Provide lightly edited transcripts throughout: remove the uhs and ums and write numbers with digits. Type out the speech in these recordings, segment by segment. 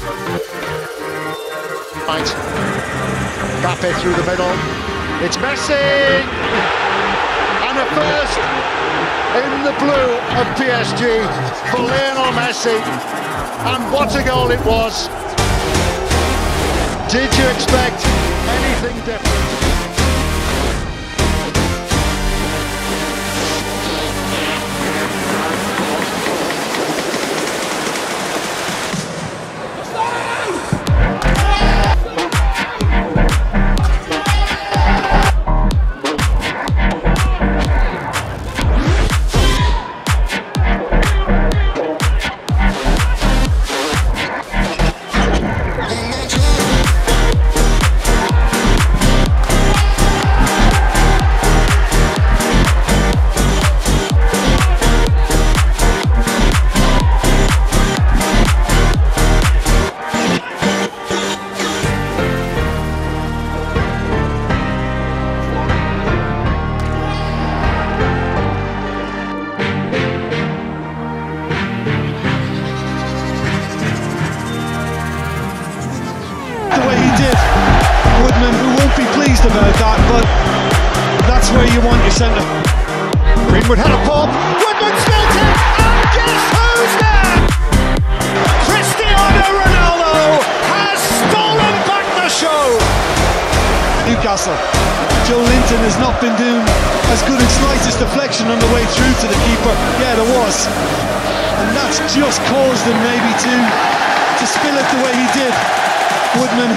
Right. Mbappe through the middle. It's Messi! And a first in the blue of PSG for Lionel Messi. And what a goal it was. Did you expect anything different? Woodman, who won't be pleased about that, but that's where you want your centre. Greenwood had a pop. Woodman spills it, and guess who's there? Cristiano Ronaldo has stolen back the show. Newcastle. Joe Linton has not been doing as good a slightest deflection on the way through to the keeper. Yeah, there was, and that's just caused him maybe to spill it the way he did. Woodman.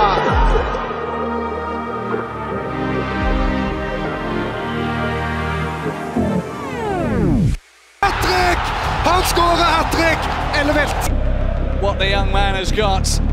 Hat-trick! Han scorer hat-trick! Ellevilt! What the young man has got.